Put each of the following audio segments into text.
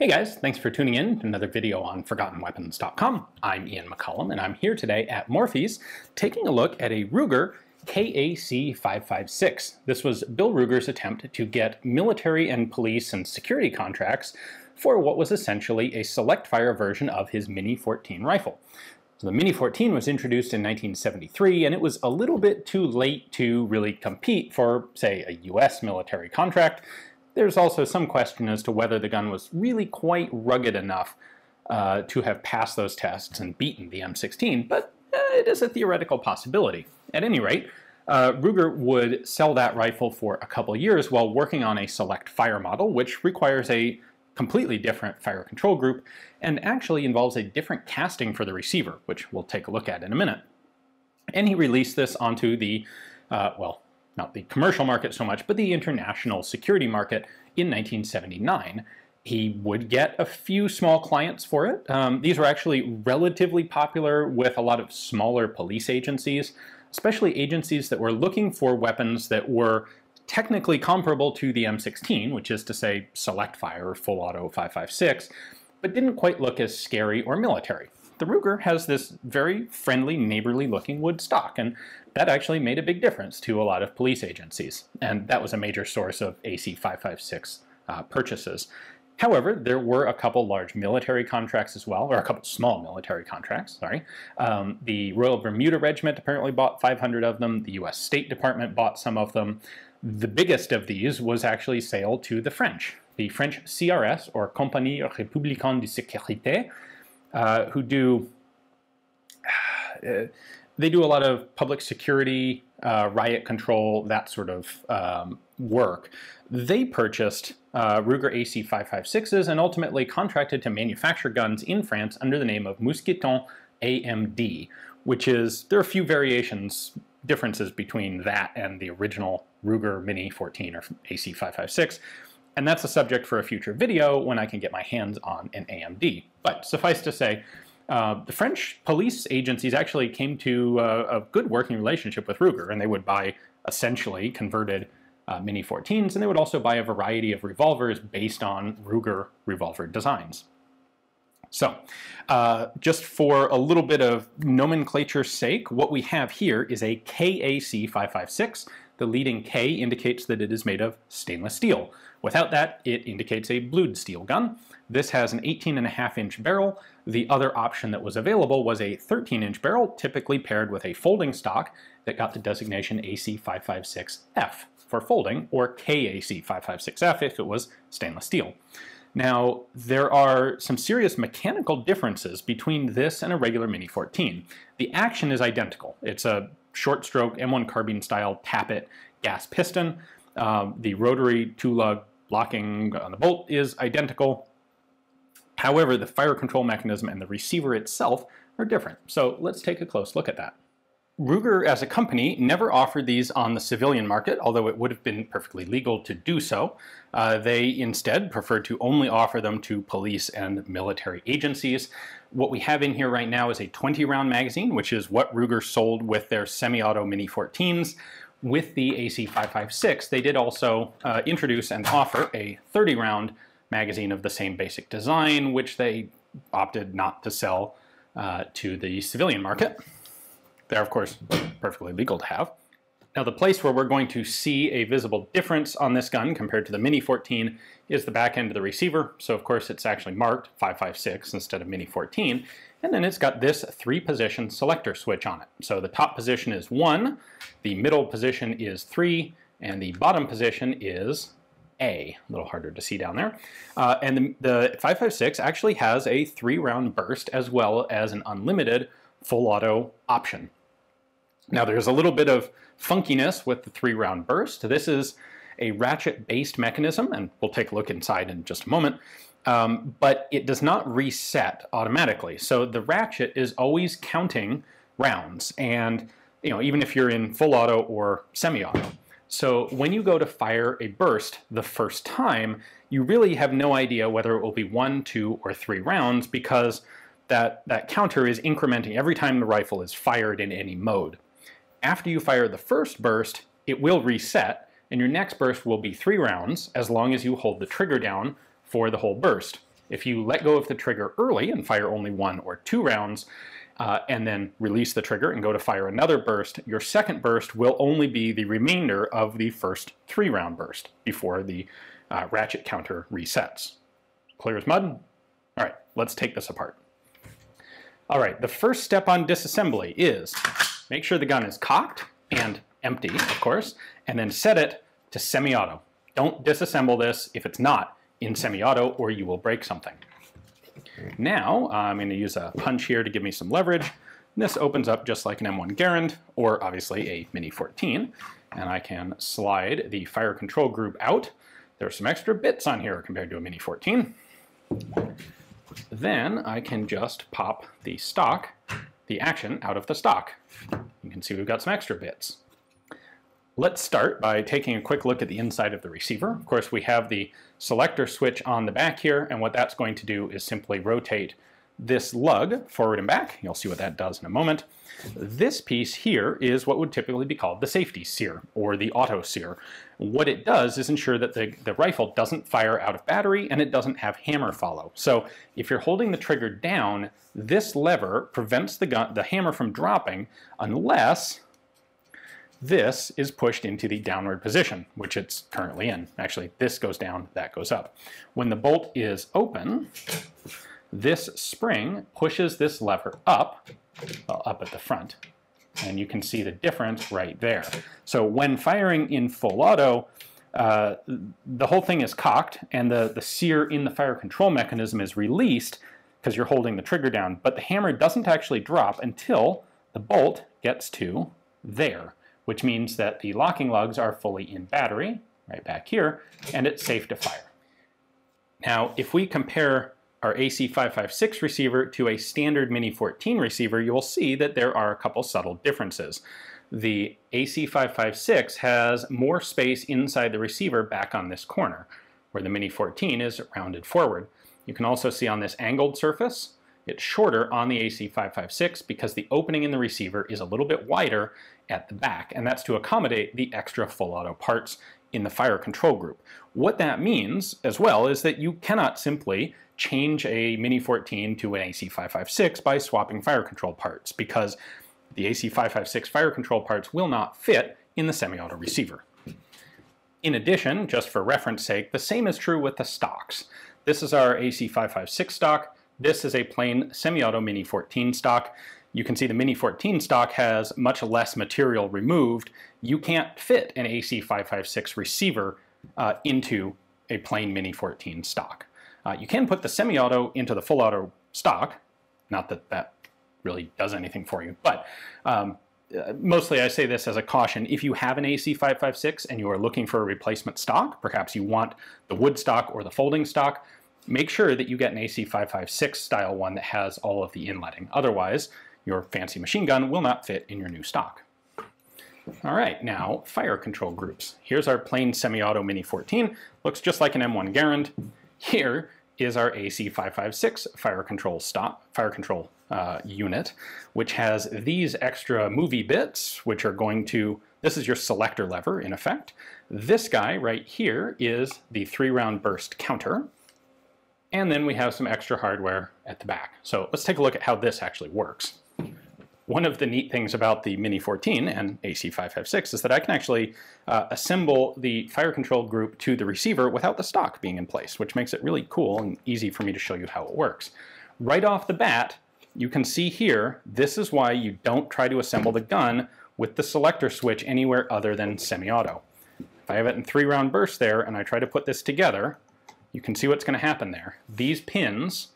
Hey guys, thanks for tuning in to another video on ForgottenWeapons.com. I'm Ian McCollum and I'm here today at Morphy's taking a look at a Ruger KAC-556. This was Bill Ruger's attempt to get military and police and security contracts for what was essentially a select fire version of his Mini-14 rifle. So the Mini-14 was introduced in 1973, and it was a little bit too late to really compete for, say, a US military contract. There's also some question as to whether the gun was really quite rugged enough to have passed those tests and beaten the M16, but it is a theoretical possibility. At any rate, Ruger would sell that rifle for a couple years while working on a select fire model, which requires a completely different fire control group and actually involves a different casting for the receiver, which we'll take a look at in a minute. And he released this onto the, not the commercial market so much, but the international security market in 1979. He would get a few small clients for it. These were actually relatively popular with a lot of smaller police agencies, especially agencies that were looking for weapons that were technically comparable to the M16, which is to say select fire or full auto 556, but didn't quite look as scary or military. The Ruger has this very friendly, neighborly looking wood stock, and that actually made a big difference to a lot of police agencies, and that was a major source of AC-556 purchases. However, there were a couple large military contracts as well, or a couple small military contracts, sorry. The Royal Bermuda Regiment apparently bought 500 of them, the US State Department bought some of them. The biggest of these was actually sale to the French. The French CRS, or Compagnie Républicaine de sécurité, who do, they do a lot of public security, riot control, that sort of work. They purchased Ruger AC-556s and ultimately contracted to manufacture guns in France under the name of Mousqueton AMD, which is, there are a few variations, differences between that and the original Ruger Mini-14 or AC-556. And that's a subject for a future video when I can get my hands on an AMD. But suffice to say, the French police agencies actually came to a good working relationship with Ruger, and they would buy essentially converted Mini-14s, and they would also buy a variety of revolvers based on Ruger revolver designs. So, just for a little bit of nomenclature's sake, what we have here is a KAC-556. The leading K indicates that it is made of stainless steel. Without that, it indicates a blued steel gun. This has an 18.5-inch barrel. The other option that was available was a 13-inch barrel, typically paired with a folding stock that got the designation AC-556F for folding, or KAC-556F if it was stainless steel. Now, there are some serious mechanical differences between this and a regular Mini-14. The action is identical. It's a short stroke M1 carbine style tappet gas piston. The rotary two-lug locking on the bolt is identical. However, the fire control mechanism and the receiver itself are different. So let's take a close look at that. Ruger as a company never offered these on the civilian market, although it would have been perfectly legal to do so. They instead preferred to only offer them to police and military agencies. What we have in here right now is a 20-round magazine, which is what Ruger sold with their semi-auto Mini-14s. With the AC-556, they did also introduce and offer a 30-round magazine of the same basic design, which they opted not to sell to the civilian market. They're, of course, perfectly legal to have. Now, the place where we're going to see a visible difference on this gun compared to the Mini-14 is the back end of the receiver. So, of course, it's actually marked 556 instead of Mini-14. And then it's got this three-position selector switch on it. So the top position is 1, the middle position is 3, and the bottom position is A. A little harder to see down there. And the 556 actually has a 3-round burst as well as an unlimited full auto option. Now, there's a little bit of funkiness with the 3-round burst. This is a ratchet-based mechanism, and we'll take a look inside in just a moment, but it does not reset automatically. So the ratchet is always counting rounds, and you know, even if you're in full auto or semi-auto. So when you go to fire a burst the first time, you really have no idea whether it will be 1, 2, or 3 rounds, because that counter is incrementing every time the rifle is fired in any mode. After you fire the first burst, it will reset, and your next burst will be 3 rounds as long as you hold the trigger down for the whole burst. If you let go of the trigger early and fire only one or two rounds, and then release the trigger and go to fire another burst, your second burst will only be the remainder of the first three-round burst before the ratchet counter resets. Clear as mud? All right, let's take this apart. All right, the first step on disassembly is make sure the gun is cocked and empty, of course, and then set it to semi-auto. Don't disassemble this if it's not in semi-auto, or you will break something. Now, I'm going to use a punch here to give me some leverage. And this opens up just like an M1 Garand, or obviously a Mini-14, and I can slide the fire control group out. There's some extra bits on here compared to a Mini-14. Then I can just pop the stock, the action, out of the stock. You can see we've got some extra bits. Let's start by taking a quick look at the inside of the receiver. Of course, we have the selector switch on the back here, and what that's going to do is simply rotate this lug forward and back. You'll see what that does in a moment. This piece here is what would typically be called the safety sear, or the auto sear. What it does is ensure that the rifle doesn't fire out of battery and it doesn't have hammer follow. So if you're holding the trigger down, this lever prevents the hammer from dropping unless this is pushed into the downward position, which it's currently in. Actually, this goes down, that goes up. When the bolt is open, this spring pushes this lever up, well, up at the front, and you can see the difference right there. So when firing in full auto, the whole thing is cocked, and the sear in the fire control mechanism is released because you're holding the trigger down, but the hammer doesn't actually drop until the bolt gets to there, which means that the locking lugs are fully in battery, right back here, and it's safe to fire. Now, if we compare our AC-556 receiver to a standard Mini-14 receiver, you will see that there are a couple subtle differences. The AC-556 has more space inside the receiver back on this corner, where the Mini-14 is rounded forward. You can also see on this angled surface, it's shorter on the AC-556 because the opening in the receiver is a little bit wider at the back, and that's to accommodate the extra full auto parts in the fire control group. What that means as well is that you cannot simply change a Mini-14 to an AC-556 by swapping fire control parts, because the AC-556 fire control parts will not fit in the semi-auto receiver. In addition, just for reference sake, the same is true with the stocks. This is our AC-556 stock. This is a plain semi-auto Mini-14 stock. You can see the Mini-14 stock has much less material removed. You can't fit an AC-556 receiver into a plain Mini-14 stock. You can put the semi-auto into the full-auto stock, not that that really does anything for you, but mostly I say this as a caution. If you have an AC-556 and you are looking for a replacement stock, perhaps you want the wood stock or the folding stock, make sure that you get an AC-556 style one that has all of the inletting. Otherwise, your fancy machine gun will not fit in your new stock. All right, now fire control groups. Here's our plain semi-auto Mini-14. Looks just like an M1 Garand. Here is our AC-556 fire control unit, which has these extra movie bits, which are going to, this is your selector lever in effect. This guy right here is the 3-round burst counter. And then we have some extra hardware at the back. So let's take a look at how this actually works. One of the neat things about the Mini-14 and AC-556 is that I can actually assemble the fire control group to the receiver without the stock being in place, which makes it really cool and easy for me to show you how it works. Right off the bat, you can see here, this is why you don't try to assemble the gun with the selector switch anywhere other than semi-auto. If I have it in 3-round bursts there and I try to put this together, you can see what's going to happen there. These pins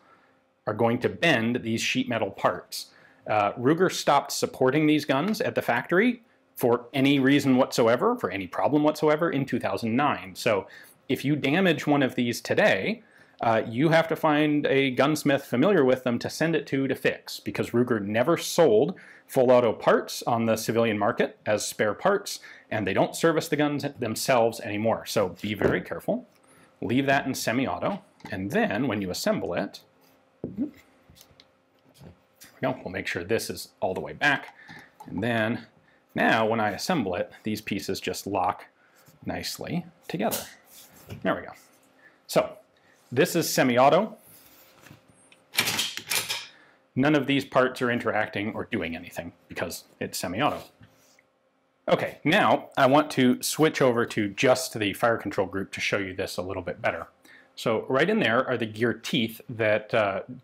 are going to bend these sheet metal parts. Ruger stopped supporting these guns at the factory for any reason whatsoever, for any problem whatsoever, in 2009. So if you damage one of these today, you have to find a gunsmith familiar with them to send it to fix, because Ruger never sold full auto parts on the civilian market as spare parts, and they don't service the guns themselves anymore. So be very careful. Leave that in semi-auto, and then when you assemble it, we'll make sure this is all the way back, and then now when I assemble it, these pieces just lock nicely together. There we go. So this is semi-auto. None of these parts are interacting or doing anything because it's semi-auto. Okay, now I want to switch over to just the fire control group to show you this a little bit better. So right in there are the gear teeth that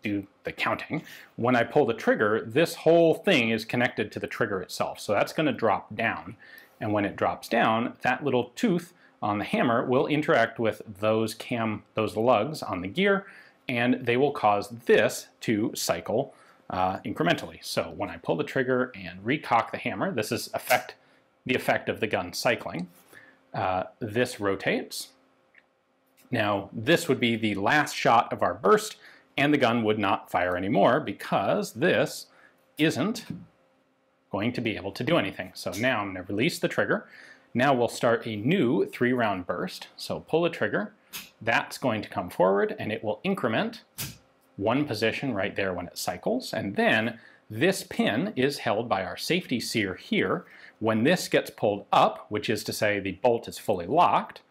do the counting. When I pull the trigger, this whole thing is connected to the trigger itself. So that's going to drop down. And when it drops down, that little tooth on the hammer will interact with those lugs on the gear, and they will cause this to cycle incrementally. So when I pull the trigger and recock the hammer, this is the effect of the gun cycling. This rotates. Now, this would be the last shot of our burst, and the gun would not fire anymore because this isn't going to be able to do anything. So now I'm going to release the trigger. Now we'll start a new 3-round burst. So pull the trigger. That's going to come forward, and it will increment one position right there when it cycles. And then this pin is held by our safety sear here. When this gets pulled up, which is to say the bolt is fully locked,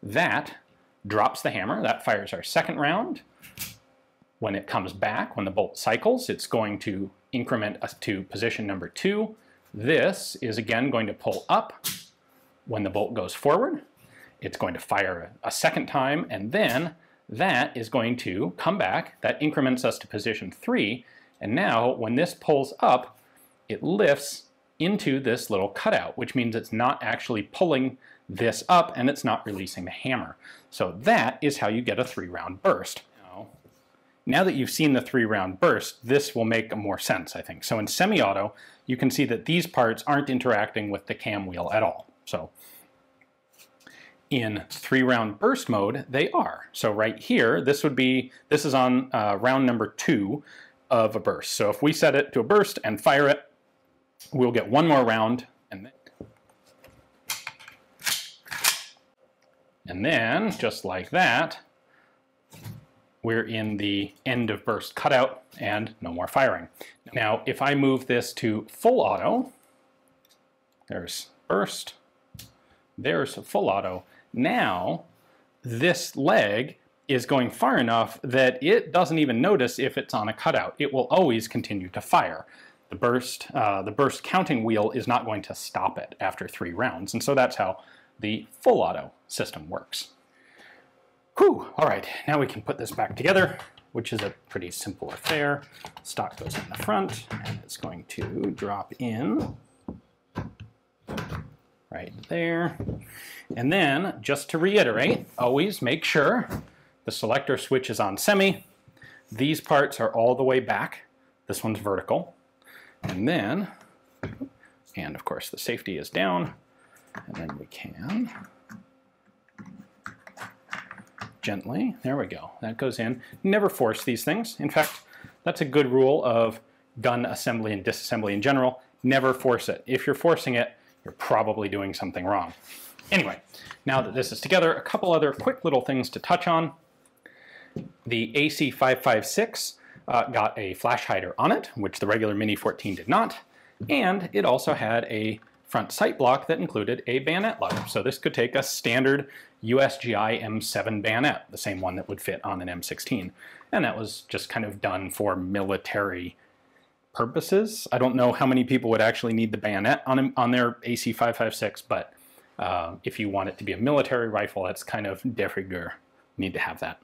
that drops the hammer. That fires our second round. When it comes back, when the bolt cycles, it's going to increment us to position number 2. This is again going to pull up. When the bolt goes forward, it's going to fire a second time, and then that is going to come back. That increments us to position 3, and now when this pulls up, it lifts into this little cutout, which means it's not actually pulling this up and it's not releasing the hammer. So that is how you get a 3-round burst. Now that you've seen the 3-round burst, this will make more sense, I think. So in semi-auto, you can see that these parts aren't interacting with the cam wheel at all. So in 3-round burst mode, they are. So right here, this is on round number 2 of a burst. So if we set it to a burst and fire it, we'll get one more round, and then just like that, we're in the end of burst cutout and no more firing. Now, if I move this to full auto, there's burst, there's full auto. Now, this leg is going far enough that it doesn't even notice if it's on a cutout. It will always continue to fire. The burst counting wheel is not going to stop it after 3 rounds, and so that's how the full auto system works. Whew, all right, now we can put this back together, which is a pretty simple affair. Stock goes in the front, and it's going to drop in right there. And then, just to reiterate, always make sure the selector switch is on semi. These parts are all the way back. This one's vertical. And then, and of course the safety is down, and then we can gently, there we go, that goes in. Never force these things. In fact, that's a good rule of gun assembly and disassembly in general. Never force it. If you're forcing it, you're probably doing something wrong. Anyway, now that this is together, a couple other quick little things to touch on. The AC-556 got a flash hider on it, which the regular Mini-14 did not, and it also had a front sight block that included a bayonet lug. So this could take a standard USGI M7 bayonet, the same one that would fit on an M16, and that was just kind of done for military purposes. I don't know how many people would actually need the bayonet on their AC-556, but if you want it to be a military rifle, that's kind of de rigueur. You need to have that.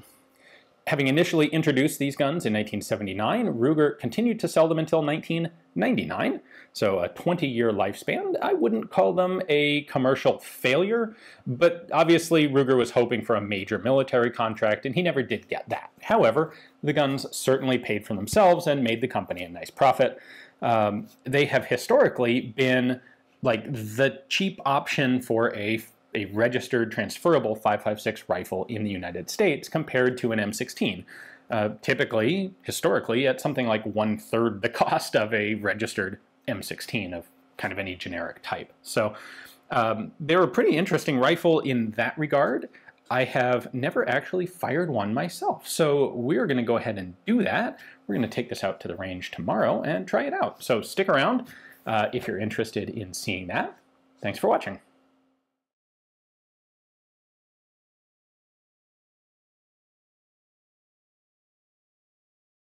Having initially introduced these guns in 1979, Ruger continued to sell them until 1999, so a 20-year lifespan. I wouldn't call them a commercial failure, but obviously Ruger was hoping for a major military contract, and he never did get that. However, the guns certainly paid for themselves and made the company a nice profit. They have historically been like the cheap option for a registered transferable 556 rifle in the United States compared to an M16. Typically, historically, at something like 1/3 the cost of a registered M16 of kind of any generic type. So they're a pretty interesting rifle in that regard. I have never actually fired one myself, so we're going to go ahead and do that. We're going to take this out to the range tomorrow and try it out. So stick around if you're interested in seeing that. Thanks for watching.